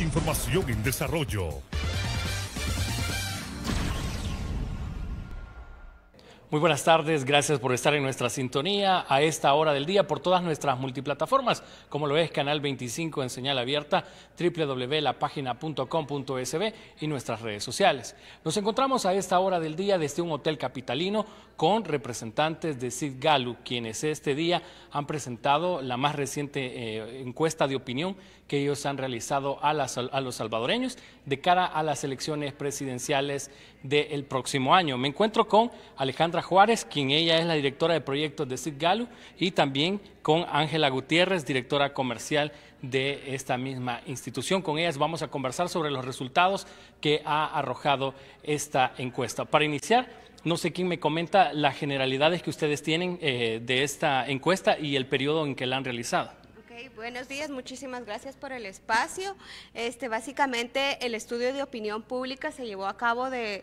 Información en desarrollo. Muy buenas tardes, gracias por estar en nuestra sintonía a esta hora del día por todas nuestras multiplataformas, como lo es Canal 25 en señal abierta, www.lapagina.com.sb y nuestras redes sociales. Nos encontramos a esta hora del día desde un hotel capitalino con representantes de CID Gallup, quienes este día han presentado la más reciente encuesta de opinión que ellos han realizado a los salvadoreños de cara a las elecciones presidenciales del próximo año. Me encuentro con Alejandra Juárez, quien ella es la directora de proyectos de CID Gallup, y también con Ángela Gutiérrez, directora comercial de esta misma institución. Con ellas vamos a conversar sobre los resultados que ha arrojado esta encuesta. Para iniciar, no sé quién me comenta las generalidades que ustedes tienen de esta encuesta y el periodo en que la han realizado. Buenos días, muchísimas gracias por el espacio. Básicamente el estudio de opinión pública se llevó a cabo del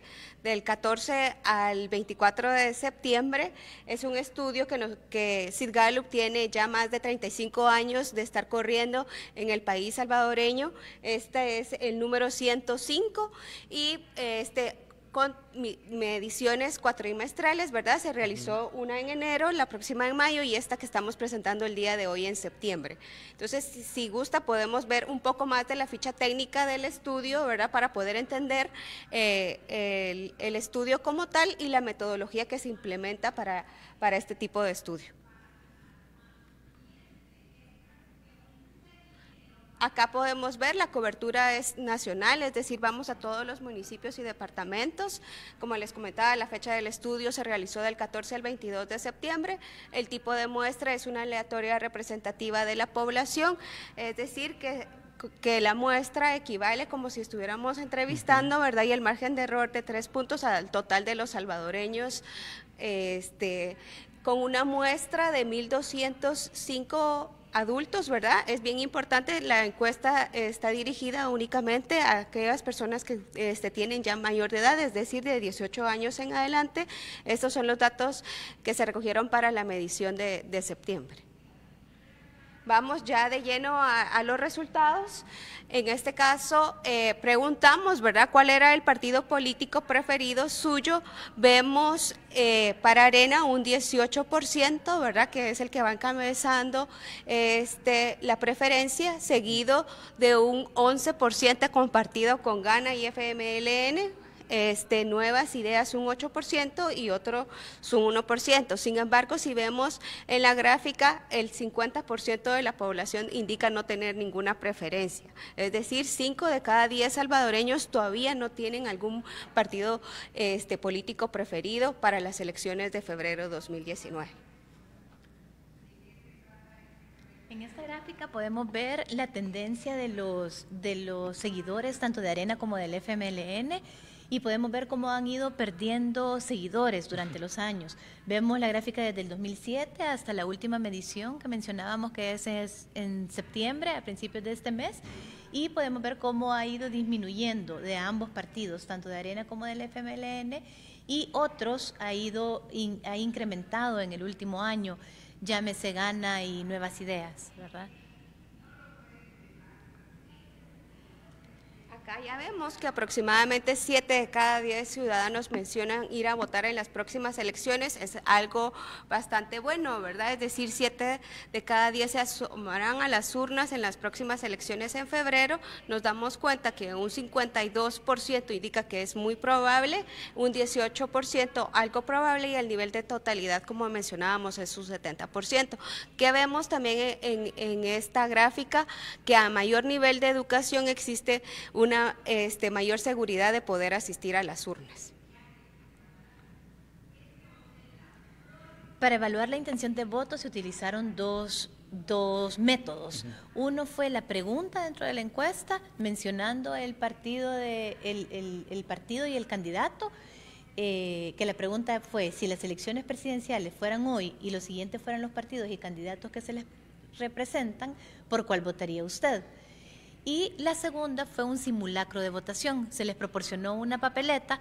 14 al 24 de septiembre. Es un estudio que CID Gallup tiene ya más de 35 años de estar corriendo en el país salvadoreño. Este es el número 105 y con mediciones cuatrimestrales, ¿verdad? Se realizó una en enero, la próxima en mayo y esta que estamos presentando el día de hoy en septiembre. Entonces, si gusta, podemos ver un poco más de la ficha técnica del estudio, ¿verdad? Para poder entender el estudio como tal y la metodología que se implementa para este tipo de estudio. Acá podemos ver la cobertura es nacional, es decir, vamos a todos los municipios y departamentos. Como les comentaba, la fecha del estudio se realizó del 14 al 22 de septiembre. El tipo de muestra es una aleatoria representativa de la población, es decir, que la muestra equivale como si estuviéramos entrevistando, ¿verdad? Y el margen de error de 3 puntos al total de los salvadoreños, con una muestra de 1.205 adultos, ¿verdad? Es bien importante, la encuesta está dirigida únicamente a aquellas personas que tienen ya mayor de edad, es decir, de 18 años en adelante. Estos son los datos que se recogieron para la medición de septiembre. Vamos ya de lleno a los resultados. En este caso preguntamos, ¿verdad?, cuál era el partido político preferido suyo. Vemos para ARENA un 18%, ¿verdad?, que es el que va encabezando la preferencia, seguido de un 11% compartido con GANA y FMLN. Nuevas Ideas un 8% y otro un 1%. Sin embargo, si vemos en la gráfica, el 50% de la población indica no tener ninguna preferencia. Es decir, 5 de cada 10 salvadoreños todavía no tienen algún partido político preferido para las elecciones de febrero de 2019. En esta gráfica podemos ver la tendencia de los seguidores tanto de ARENA como del FMLN. Y podemos ver cómo han ido perdiendo seguidores durante los años. Vemos la gráfica desde el 2007 hasta la última medición que mencionábamos, que es en septiembre, a principios de este mes, y podemos ver cómo ha ido disminuyendo de ambos partidos, tanto de ARENA como del FMLN, y otros ha incrementado en el último año, llámese GANA y Nuevas Ideas, ¿verdad? Acá ya vemos que aproximadamente 7 de cada 10 ciudadanos mencionan ir a votar en las próximas elecciones. Es algo bastante bueno, ¿verdad? Es decir, 7 de cada 10 se asomarán a las urnas en las próximas elecciones en febrero. Nos damos cuenta que un 52% indica que es muy probable, un 18% algo probable y el nivel de totalidad, como mencionábamos, es un 70%. Que vemos también en esta gráfica que a mayor nivel de educación existe una mayor seguridad de poder asistir a las urnas. Para evaluar la intención de voto se utilizaron dos métodos. Uno fue la pregunta dentro de la encuesta, mencionando el partido, el partido y el candidato, que la pregunta fue si las elecciones presidenciales fueran hoy y los siguientes fueran los partidos y candidatos que se les representan, ¿por cuál votaría usted? Y la segunda fue un simulacro de votación. Se les proporcionó una papeleta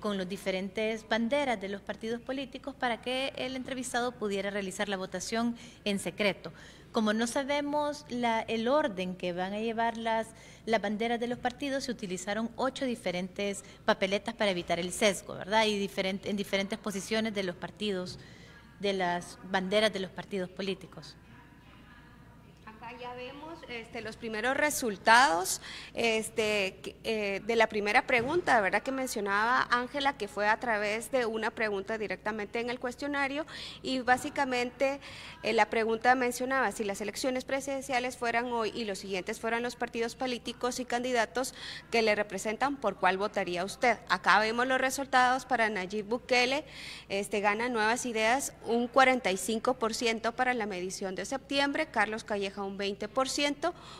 con las diferentes banderas de los partidos políticos para que el entrevistado pudiera realizar la votación en secreto. Como no sabemos el orden que van a llevar las banderas de los partidos, se utilizaron 8 diferentes papeletas para evitar el sesgo, ¿verdad? Y en diferentes posiciones de los partidos, de las banderas de los partidos políticos. Acá ya vemos los primeros resultados de la primera pregunta, ¿verdad?, que mencionaba Ángela, que fue a través de una pregunta directamente en el cuestionario, y básicamente la pregunta mencionaba: si las elecciones presidenciales fueran hoy y los siguientes fueran los partidos políticos y candidatos que le representan, ¿por cuál votaría usted? Acá vemos los resultados para Nayib Bukele, gana Nuevas Ideas un 45% para la medición de septiembre, Carlos Calleja un 20%,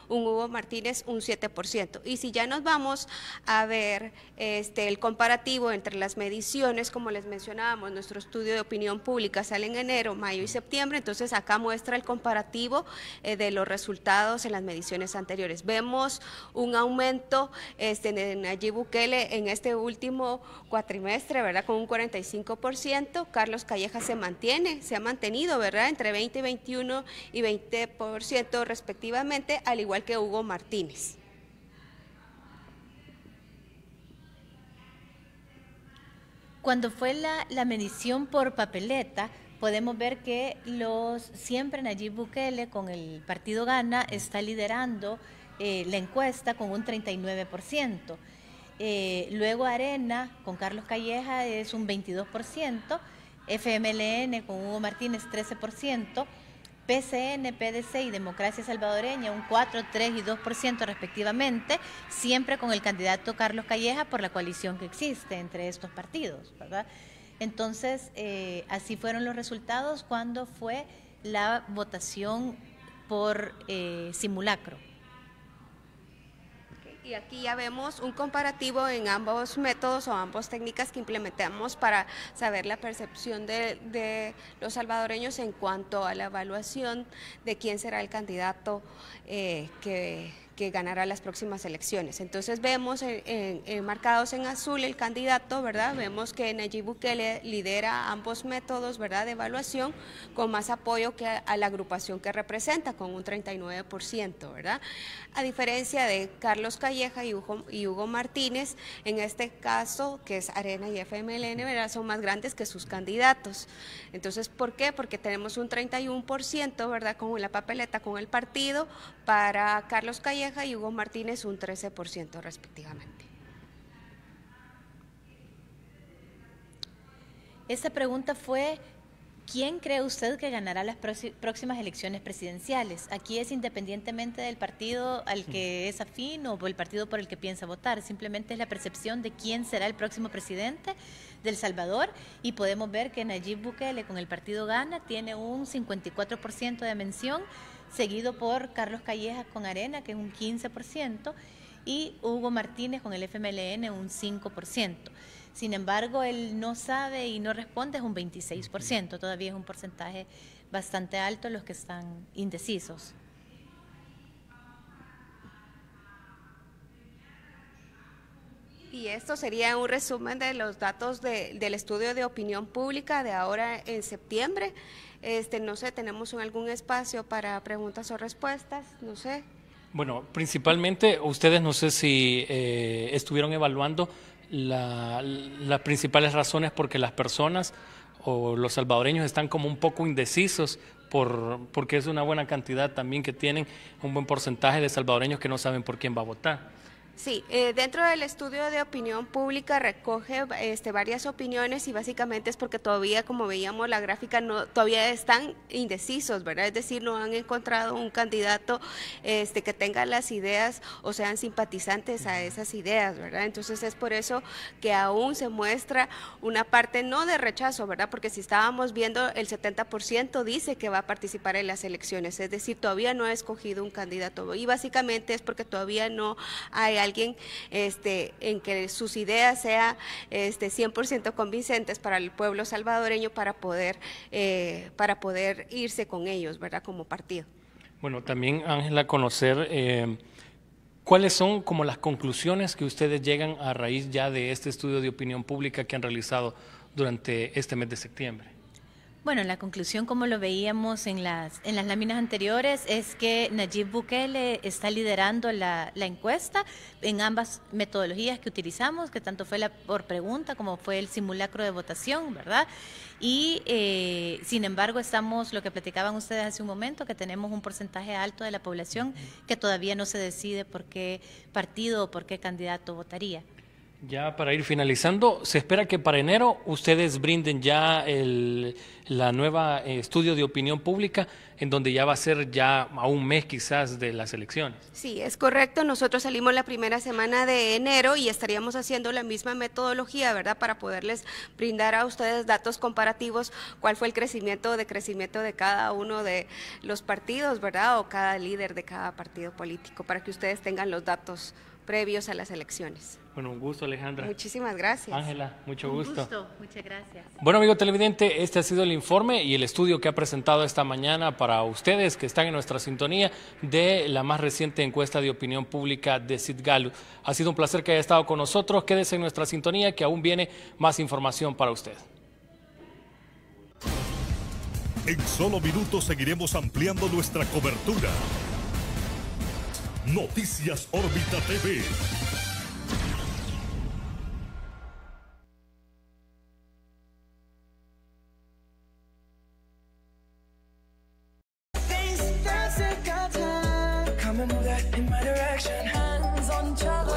un Hugo Martínez un 7%. Y si ya nos vamos a ver el comparativo entre las mediciones, como les mencionábamos, nuestro estudio de opinión pública sale en enero, mayo y septiembre, entonces acá muestra el comparativo de los resultados en las mediciones anteriores. Vemos un aumento en Nayib Bukele en este último cuatrimestre, ¿verdad?, con un 45%, Carlos Calleja se ha mantenido, ¿verdad?, entre 20, 21 y 20% respectivamente, al igual que Hugo Martínez. Cuando fue la medición por papeleta, podemos ver que siempre Nayib Bukele con el partido GANA está liderando la encuesta con un 39%. Luego ARENA con Carlos Calleja es un 22%, FMLN con Hugo Martínez 13%, PCN, PDC y Democracia Salvadoreña un 4, 3 y 2% respectivamente, siempre con el candidato Carlos Calleja por la coalición que existe entre estos partidos, ¿verdad? Entonces, así fueron los resultados cuando fue la votación por simulacro. Y aquí ya vemos un comparativo en ambos métodos o ambas técnicas que implementamos para saber la percepción de los salvadoreños en cuanto a la evaluación de quién será el candidato que ganará las próximas elecciones. Entonces vemos marcados en azul el candidato, ¿verdad? Vemos que Nayib Bukele lidera ambos métodos, ¿verdad?, de evaluación, con más apoyo que a la agrupación que representa, con un 39%, ¿verdad? A diferencia de Carlos Calleja y Hugo Martínez, en este caso, que es ARENA y FMLN, ¿verdad?, son más grandes que sus candidatos. Entonces, ¿por qué? Porque tenemos un 31%, ¿verdad?, con la papeleta, con el partido, para Carlos Calleja y Hugo Martínez un 13% respectivamente. Esta pregunta fue: ¿quién cree usted que ganará las próximas elecciones presidenciales? Aquí es independientemente del partido al que es afín o el partido por el que piensa votar, simplemente es la percepción de quién será el próximo presidente de El Salvador, y podemos ver que Nayib Bukele con el partido GANA tiene un 54% de mención, seguido por Carlos Calleja con ARENA, que es un 15%, y Hugo Martínez con el FMLN un 5%. Sin embargo, él no sabe y no responde es un 26%, todavía es un porcentaje bastante alto los que están indecisos. Y esto sería un resumen de los datos del estudio de opinión pública de ahora en septiembre. No sé, ¿tenemos algún espacio para preguntas o respuestas? No sé. Bueno, principalmente ustedes, no sé si estuvieron evaluando las principales razones porque las personas o los salvadoreños están como un poco indecisos, porque es una buena cantidad también que tienen, un buen porcentaje de salvadoreños que no saben por quién va a votar. Sí, dentro del estudio de opinión pública recoge varias opiniones, y básicamente es porque todavía, como veíamos la gráfica, todavía están indecisos, ¿verdad? Es decir, no han encontrado un candidato que tenga las ideas o sean simpatizantes a esas ideas, ¿verdad? Entonces es por eso que aún se muestra una parte no de rechazo, ¿verdad? Porque si estábamos viendo, el 70% dice que va a participar en las elecciones, es decir, todavía no ha escogido un candidato, y básicamente es porque todavía no hay alguien en que sus ideas sean 100% convincentes para el pueblo salvadoreño para poder irse con ellos, ¿verdad?, como partido. Bueno, también, Ángela, conocer cuáles son como las conclusiones que ustedes llegan a raíz ya de este estudio de opinión pública que han realizado durante este mes de septiembre. Bueno, la conclusión, como lo veíamos en las láminas anteriores, es que Nayib Bukele está liderando la encuesta en ambas metodologías que utilizamos, que tanto fue la por pregunta como fue el simulacro de votación, ¿verdad? Y sin embargo estamos, lo que platicaban ustedes hace un momento, que tenemos un porcentaje alto de la población que todavía no se decide por qué partido o por qué candidato votaría. Ya para ir finalizando, se espera que para enero ustedes brinden ya la nueva estudio de opinión pública, en donde ya va a ser ya a un mes quizás de las elecciones. Sí, es correcto. Nosotros salimos la primera semana de enero y estaríamos haciendo la misma metodología, ¿verdad? Para poderles brindar a ustedes datos comparativos, cuál fue el crecimiento de cada uno de los partidos, ¿verdad? O cada líder de cada partido político, para que ustedes tengan los datos previos a las elecciones. Bueno, un gusto, Alejandra. Muchísimas gracias. Ángela, mucho gusto. Un gusto, muchas gracias. Bueno, amigo televidente, este ha sido el informe y el estudio que ha presentado esta mañana para ustedes que están en nuestra sintonía de la más reciente encuesta de opinión pública de CID Gallup. Ha sido un placer que haya estado con nosotros. Quédese en nuestra sintonía, que aún viene más información para usted. En solo minutos seguiremos ampliando nuestra cobertura. Noticias Órbita TV. Face doesn't matter, come and move that in my direction. Hands on child.